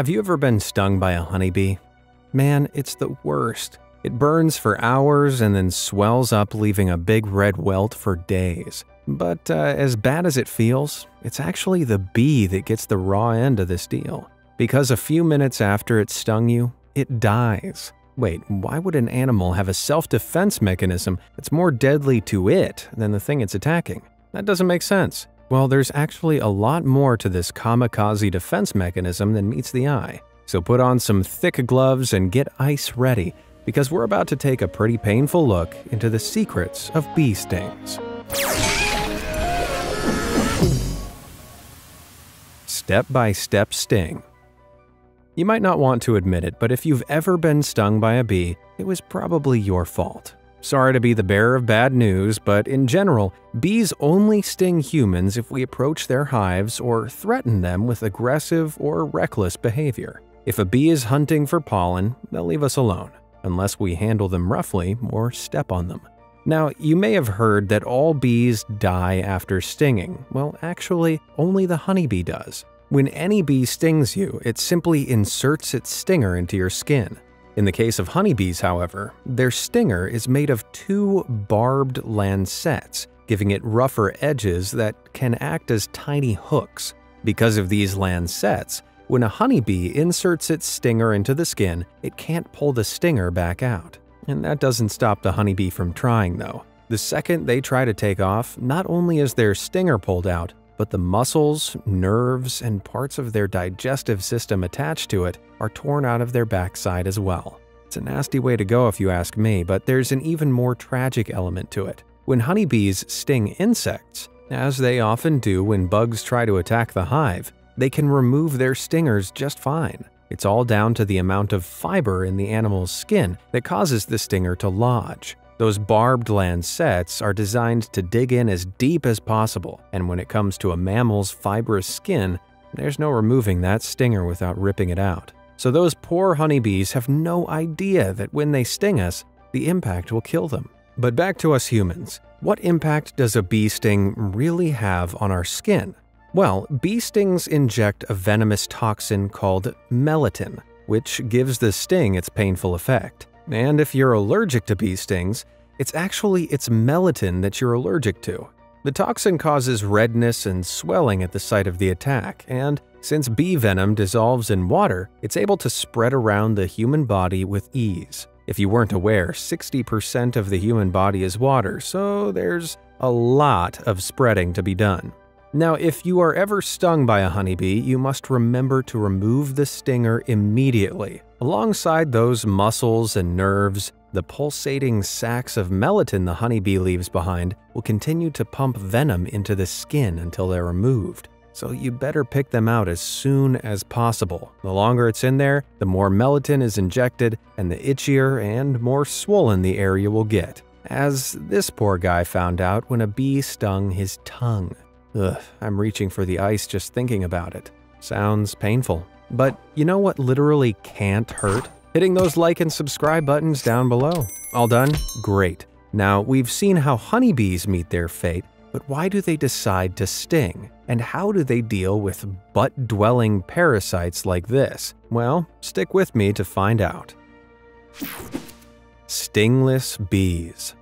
Have you ever been stung by a honeybee? Man, it's the worst. It burns for hours and then swells up, leaving a big red welt for days. But as bad as it feels, it's actually the bee that gets the raw end of this deal. Because a few minutes after it stung you, it dies. Wait, why would an animal have a self-defense mechanism that's more deadly to it than the thing it's attacking? That doesn't make sense. Well, there's actually a lot more to this kamikaze defense mechanism than meets the eye. So put on some thick gloves and get ice ready, because we're about to take a pretty painful look into the secrets of bee stings. Step-by-step sting. You might not want to admit it, but if you've ever been stung by a bee, it was probably your fault. Sorry to be the bearer of bad news, but in general, bees only sting humans if we approach their hives or threaten them with aggressive or reckless behavior. If a bee is hunting for pollen, they'll leave us alone, unless we handle them roughly or step on them. Now, you may have heard that all bees die after stinging. Well, actually, only the honeybee does. When any bee stings you, it simply inserts its stinger into your skin. In the case of honeybees, however, their stinger is made of two barbed lancets, giving it rougher edges that can act as tiny hooks. Because of these lancets, when a honeybee inserts its stinger into the skin, it can't pull the stinger back out. And that doesn't stop the honeybee from trying, though. The second they try to take off, not only is their stinger pulled out, but the muscles, nerves, and parts of their digestive system attached to it are torn out of their backside as well. It's a nasty way to go if you ask me, but there's an even more tragic element to it. When honeybees sting insects, as they often do when bugs try to attack the hive, they can remove their stingers just fine. It's all down to the amount of fiber in the animal's skin that causes the stinger to lodge. Those barbed lancets are designed to dig in as deep as possible, and when it comes to a mammal's fibrous skin, there's no removing that stinger without ripping it out. So those poor honeybees have no idea that when they sting us, the impact will kill them. But back to us humans. What impact does a bee sting really have on our skin? Well, bee stings inject a venomous toxin called melittin, which gives the sting its painful effect. And if you're allergic to bee stings, it's actually its melittin that you're allergic to. The toxin causes redness and swelling at the site of the attack, and since bee venom dissolves in water, it's able to spread around the human body with ease. If you weren't aware, 60% of the human body is water, so there's a lot of spreading to be done. Now, if you are ever stung by a honeybee, you must remember to remove the stinger immediately. Alongside those muscles and nerves, the pulsating sacs of melittin the honeybee leaves behind will continue to pump venom into the skin until they're removed. So you better pick them out as soon as possible. The longer it's in there, the more melittin is injected, and the itchier and more swollen the area will get, as this poor guy found out when a bee stung his tongue. Ugh, I'm reaching for the ice just thinking about it. Sounds painful. But you know what literally can't hurt? Hitting those like and subscribe buttons down below. All done? Great. Now, we've seen how honeybees meet their fate, but why do they decide to sting? And how do they deal with butt-dwelling parasites like this? Well, stick with me to find out. Stingless bees.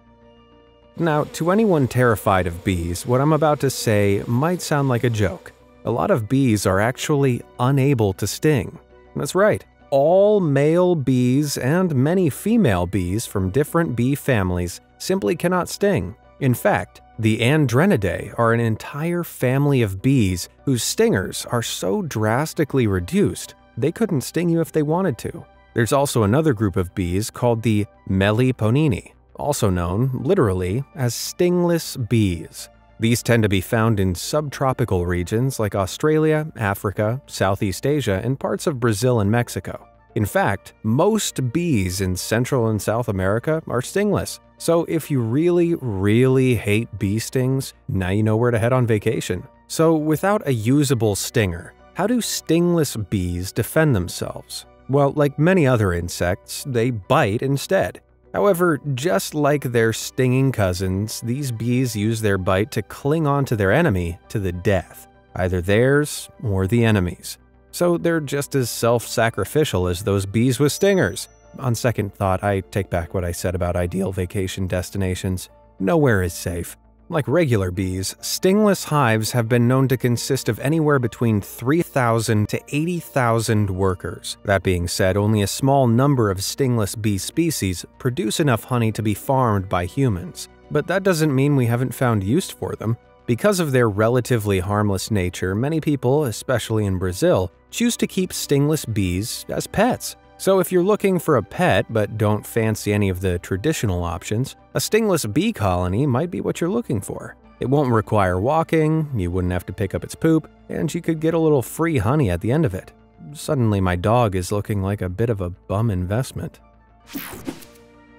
Now, to anyone terrified of bees, what I'm about to say might sound like a joke. A lot of bees are actually unable to sting. That's right. All male bees and many female bees from different bee families simply cannot sting. In fact, the Andrenidae are an entire family of bees whose stingers are so drastically reduced, they couldn't sting you if they wanted to. There's also another group of bees called the Meliponini, also known, literally, as stingless bees. These tend to be found in subtropical regions like Australia, Africa, Southeast Asia, and parts of Brazil and Mexico. In fact, most bees in Central and South America are stingless. So if you really, really hate bee stings, now you know where to head on vacation. So without a usable stinger, how do stingless bees defend themselves? Well, like many other insects, they bite instead. However, just like their stinging cousins, these bees use their bite to cling on to their enemy to the death, either theirs or the enemy's. So they're just as self-sacrificial as those bees with stingers. On second thought, I take back what I said about ideal vacation destinations. Nowhere is safe. Like regular bees, stingless hives have been known to consist of anywhere between 3,000 to 80,000 workers. That being said, only a small number of stingless bee species produce enough honey to be farmed by humans. But that doesn't mean we haven't found use for them. Because of their relatively harmless nature, many people, especially in Brazil, choose to keep stingless bees as pets. So if you're looking for a pet but don't fancy any of the traditional options, a stingless bee colony might be what you're looking for. It won't require walking, you wouldn't have to pick up its poop, and you could get a little free honey at the end of it. Suddenly my dog is looking like a bit of a bum investment.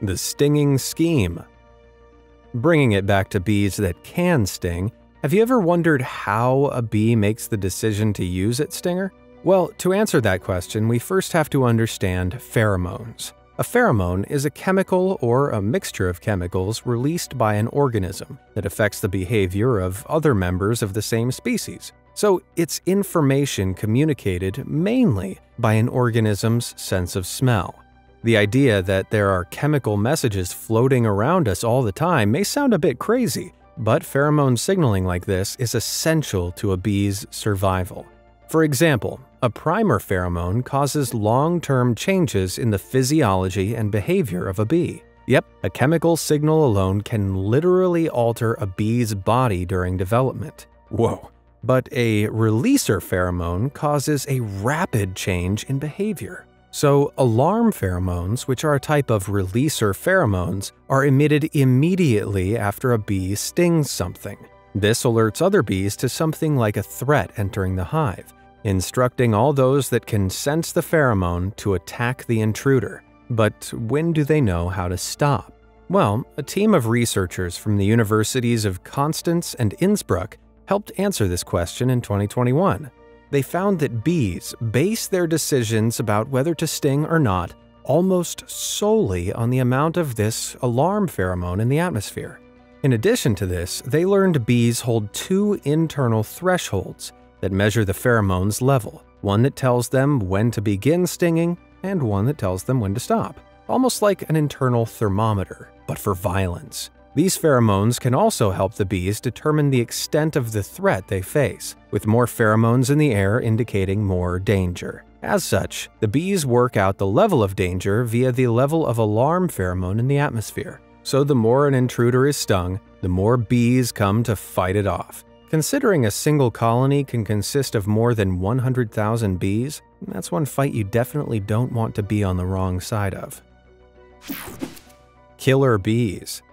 The stinging scheme. Bringing it back to bees that can sting, have you ever wondered how a bee makes the decision to use its stinger? Well, to answer that question, we first have to understand pheromones. A pheromone is a chemical or a mixture of chemicals released by an organism that affects the behavior of other members of the same species. So it's information communicated mainly by an organism's sense of smell. The idea that there are chemical messages floating around us all the time may sound a bit crazy, but pheromone signaling like this is essential to a bee's survival. For example, a primer pheromone causes long-term changes in the physiology and behavior of a bee. Yep, a chemical signal alone can literally alter a bee's body during development. Whoa. But a releaser pheromone causes a rapid change in behavior. So alarm pheromones, which are a type of releaser pheromones, are emitted immediately after a bee stings something. This alerts other bees to something like a threat entering the hive, instructing all those that can sense the pheromone to attack the intruder. But when do they know how to stop? Well, a team of researchers from the universities of Konstanz and Innsbruck helped answer this question in 2021. They found that bees base their decisions about whether to sting or not almost solely on the amount of this alarm pheromone in the atmosphere. In addition to this, they learned bees hold two internal thresholds that measure the pheromone's level, one that tells them when to begin stinging and one that tells them when to stop, almost like an internal thermometer, but for violence. These pheromones can also help the bees determine the extent of the threat they face, with more pheromones in the air indicating more danger. As such, the bees work out the level of danger via the level of alarm pheromone in the atmosphere. So the more an intruder is stung, the more bees come to fight it off. Considering a single colony can consist of more than 100,000 bees, that's one fight you definitely don't want to be on the wrong side of. Killer bees.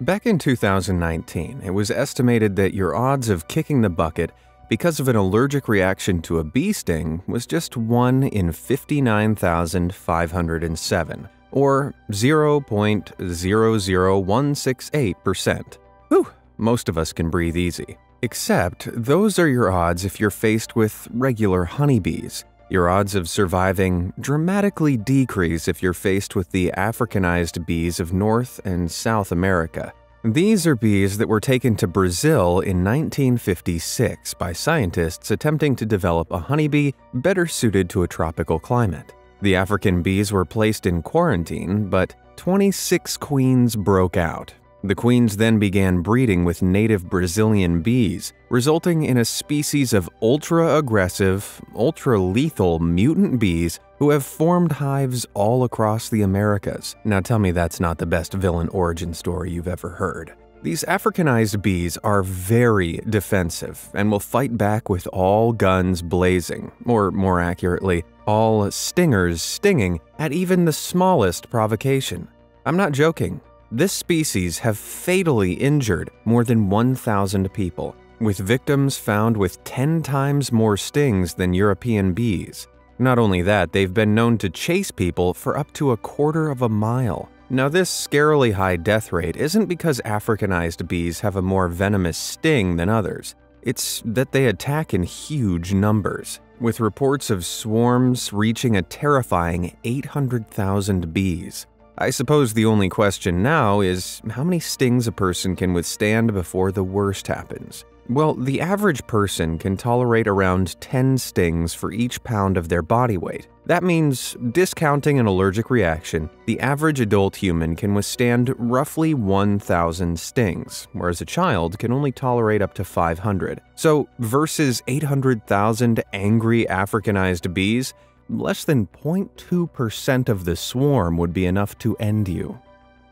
Back in 2019, it was estimated that your odds of kicking the bucket because of an allergic reaction to a bee sting was just 1 in 59,507. Or 0.00168%. Whew, most of us can breathe easy. Except, those are your odds if you're faced with regular honeybees. Your odds of surviving dramatically decrease if you're faced with the Africanized bees of North and South America. These are bees that were taken to Brazil in 1956 by scientists attempting to develop a honeybee better suited to a tropical climate. The African bees were placed in quarantine, but 26 queens broke out. The queens then began breeding with native Brazilian bees, resulting in a species of ultra-aggressive, ultra-lethal mutant bees who have formed hives all across the Americas. Now tell me that's not the best villain origin story you've ever heard. These Africanized bees are very defensive and will fight back with all guns blazing, or more accurately, all stingers stinging at even the smallest provocation. I'm not joking. This species have fatally injured more than 1,000 people, with victims found with 10 times more stings than European bees. Not only that, they've been known to chase people for up to a quarter of a mile. Now, this scarily high death rate isn't because Africanized bees have a more venomous sting than others. It's that they attack in huge numbers, with reports of swarms reaching a terrifying 800,000 bees. I suppose the only question now is how many stings a person can withstand before the worst happens. Well, the average person can tolerate around 10 stings for each pound of their body weight. That means, discounting an allergic reaction, the average adult human can withstand roughly 1,000 stings, whereas a child can only tolerate up to 500. So, versus 800,000 angry Africanized bees, less than 0.2% of the swarm would be enough to end you.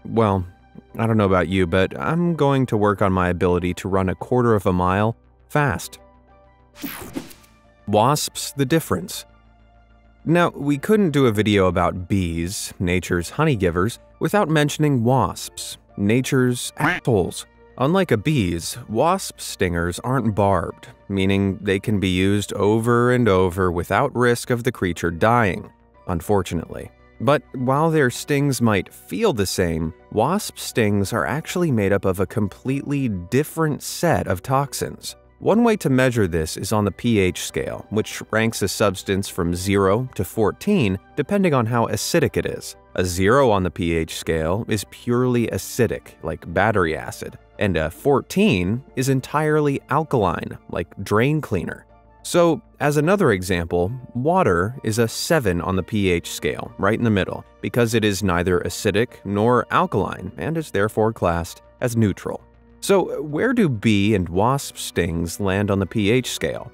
Well, I don't know about you, but I'm going to work on my ability to run 1/4 mile fast. Wasps, the difference. Now, we couldn't do a video about bees, nature's honey givers, without mentioning wasps, nature's assholes. Unlike a bee's, wasp stingers aren't barbed, meaning they can be used over and over without risk of the creature dying, unfortunately. But while their stings might feel the same, wasp stings are actually made up of a completely different set of toxins. One way to measure this is on the pH scale, which ranks a substance from 0 to 14 depending on how acidic it is. A 0 on the pH scale is purely acidic, like battery acid, and a 14 is entirely alkaline, like drain cleaner. So, as another example, water is a 7 on the pH scale, right in the middle, because it is neither acidic nor alkaline and is therefore classed as neutral. So, where do bee and wasp stings land on the pH scale?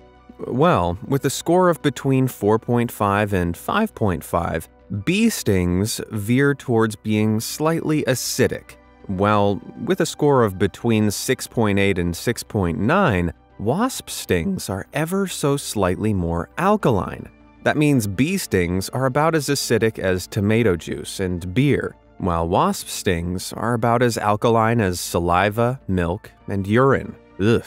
Well, with a score of between 4.5 and 5.5, bee stings veer towards being slightly acidic, while with a score of between 6.8 and 6.9, wasp stings are ever so slightly more alkaline. That means bee stings are about as acidic as tomato juice and beer, while wasp stings are about as alkaline as saliva, milk, and urine. Ugh.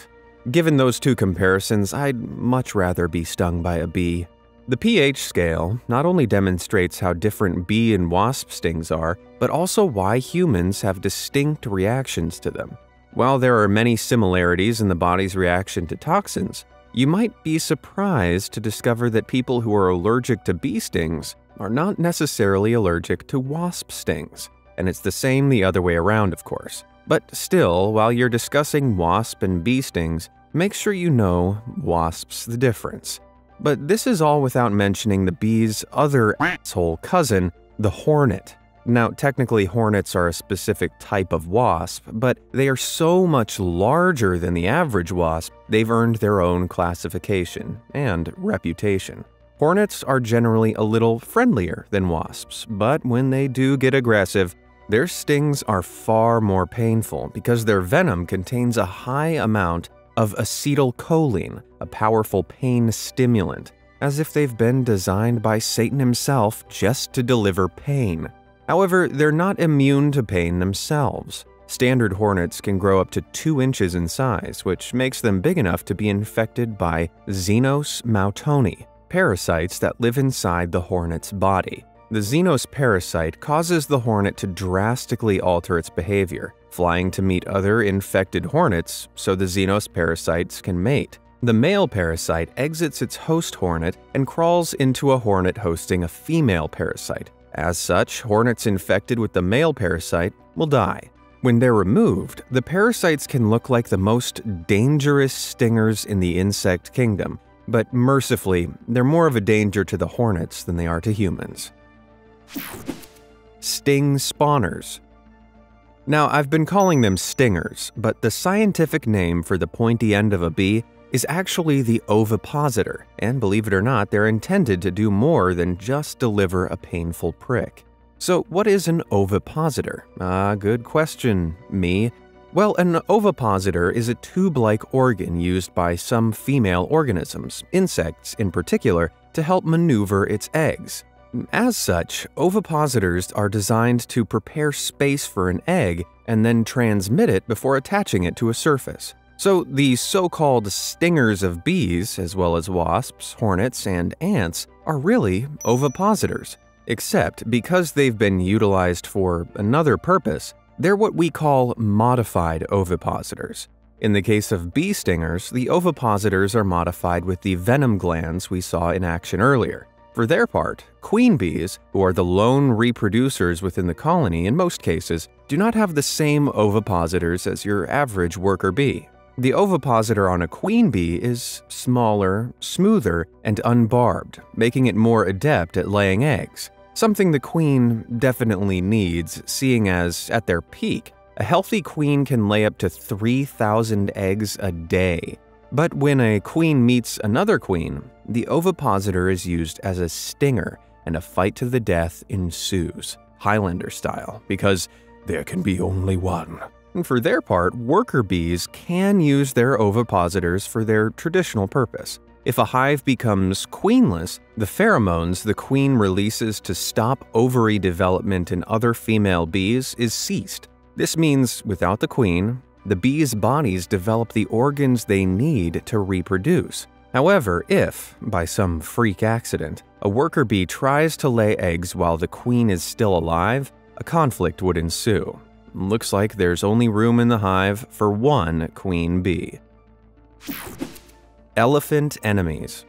Given those two comparisons, I'd much rather be stung by a bee. The pH scale not only demonstrates how different bee and wasp stings are, but also why humans have distinct reactions to them. While there are many similarities in the body's reaction to toxins, you might be surprised to discover that people who are allergic to bee stings are not necessarily allergic to wasp stings, and it's the same the other way around, of course. But still, while you're discussing wasp and bee stings, make sure you know wasps the difference. But this is all without mentioning the bee's other asshole cousin, the hornet. Now, technically hornets are a specific type of wasp, but they are so much larger than the average wasp, they've earned their own classification and reputation. Hornets are generally a little friendlier than wasps, but when they do get aggressive, their stings are far more painful because their venom contains a high amount of acetylcholine, a powerful pain stimulant, as if they've been designed by Satan himself just to deliver pain. However, they're not immune to pain themselves. Standard hornets can grow up to 2 inches in size, which makes them big enough to be infected by Xenos mautoni, parasites that live inside the hornet's body. The Xenos parasite causes the hornet to drastically alter its behavior, flying to meet other infected hornets so the Xenos parasites can mate. The male parasite exits its host hornet and crawls into a hornet hosting a female parasite. As such, hornets infected with the male parasite will die. When they're removed, the parasites can look like the most dangerous stingers in the insect kingdom, but mercifully, they're more of a danger to the hornets than they are to humans. Sting spawners. Now, I've been calling them stingers, but the scientific name for the pointy end of a bee is actually the ovipositor, and believe it or not, they're intended to do more than just deliver a painful prick. So what is an ovipositor? Good question, me. Well, an ovipositor is a tube-like organ used by some female organisms, insects in particular, to help maneuver its eggs. As such, ovipositors are designed to prepare space for an egg and then transmit it before attaching it to a surface. So the so-called stingers of bees, as well as wasps, hornets, and ants, are really ovipositors. Except because they've been utilized for another purpose, they're what we call modified ovipositors. In the case of bee stingers, the ovipositors are modified with the venom glands we saw in action earlier. For their part, queen bees, who are the lone reproducers within the colony in most cases, do not have the same ovipositors as your average worker bee. The ovipositor on a queen bee is smaller, smoother, and unbarbed, making it more adept at laying eggs, something the queen definitely needs, seeing as, at their peak, a healthy queen can lay up to 3,000 eggs a day. But when a queen meets another queen, the ovipositor is used as a stinger, and a fight to the death ensues, Highlander style, because there can be only one. And for their part, worker bees can use their ovipositors for their traditional purpose. If a hive becomes queenless, the pheromones the queen releases to stop ovary development in other female bees is ceased. This means, without the queen, the bees' bodies develop the organs they need to reproduce. However, if, by some freak accident, a worker bee tries to lay eggs while the queen is still alive, a conflict would ensue. Looks like there's only room in the hive for one queen bee. Elephant enemies.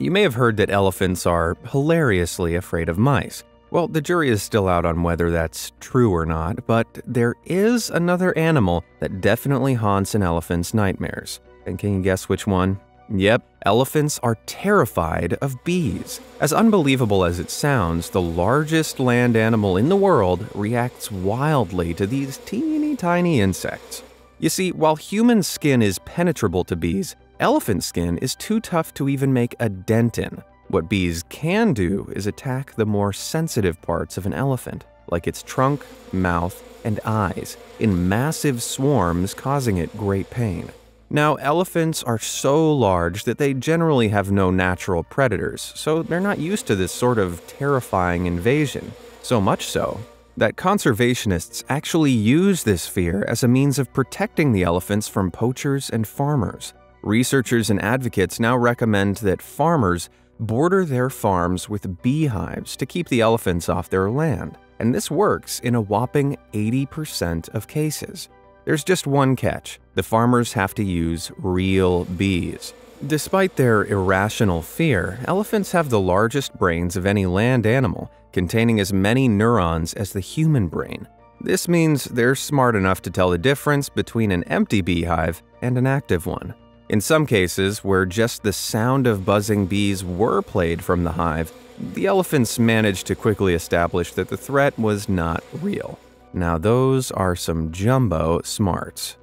You may have heard that elephants are hilariously afraid of mice. Well, the jury is still out on whether that's true or not, but there is another animal that definitely haunts an elephant's nightmares. And can you guess which one? Yep, elephants are terrified of bees. As unbelievable as it sounds, the largest land animal in the world reacts wildly to these teeny tiny insects. You see, while human skin is penetrable to bees, elephant skin is too tough to even make a dent in. What bees can do is attack the more sensitive parts of an elephant, like its trunk, mouth, and eyes, in massive swarms, causing it great pain. Now, elephants are so large that they generally have no natural predators, so they're not used to this sort of terrifying invasion. So much so that conservationists actually use this fear as a means of protecting the elephants from poachers and farmers. Researchers and advocates now recommend that farmers border their farms with beehives to keep the elephants off their land, and this works in a whopping 80% of cases. There's just one catch. The farmers have to use real bees. Despite their irrational fear, elephants have the largest brains of any land animal, containing as many neurons as the human brain. This means they're smart enough to tell the difference between an empty beehive and an active one. In some cases, where just the sound of buzzing bees were played from the hive, the elephants managed to quickly establish that the threat was not real. Now those are some jumbo smarts.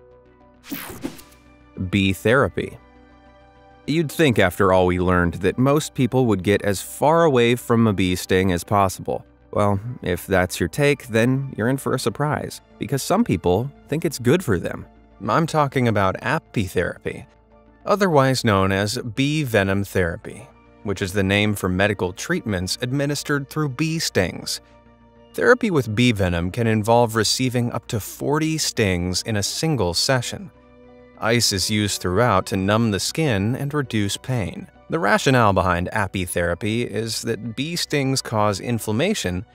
Bee therapy. You'd think after all we learned that most people would get as far away from a bee sting as possible. Well, if that's your take, then you're in for a surprise, because some people think it's good for them. I'm talking about apitherapy, otherwise known as bee venom therapy, which is the name for medical treatments administered through bee stings. Therapy with bee venom can involve receiving up to 40 stings in a single session. Ice is used throughout to numb the skin and reduce pain. The rationale behind apitherapy is that bee stings cause inflammation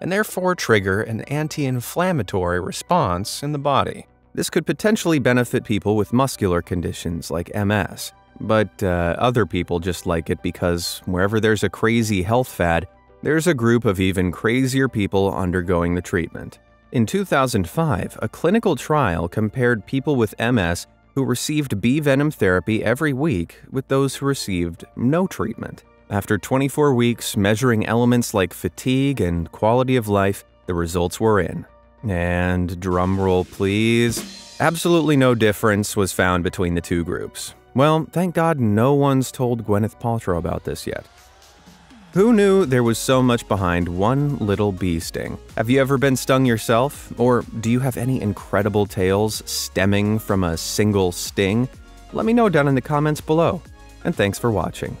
and therefore trigger an anti-inflammatory response in the body. This could potentially benefit people with muscular conditions like MS, but other people just like it because wherever there's a crazy health fad, there's a group of even crazier people undergoing the treatment. In 2005, a clinical trial compared people with MS who received bee venom therapy every week with those who received no treatment. After 24 weeks measuring elements like fatigue and quality of life, the results were in. And drumroll please, absolutely no difference was found between the two groups. Well, thank God no one's told Gwyneth Paltrow about this yet. Who knew there was so much behind one little bee sting? Have you ever been stung yourself? Or do you have any incredible tales stemming from a single sting? Let me know down in the comments below. And thanks for watching.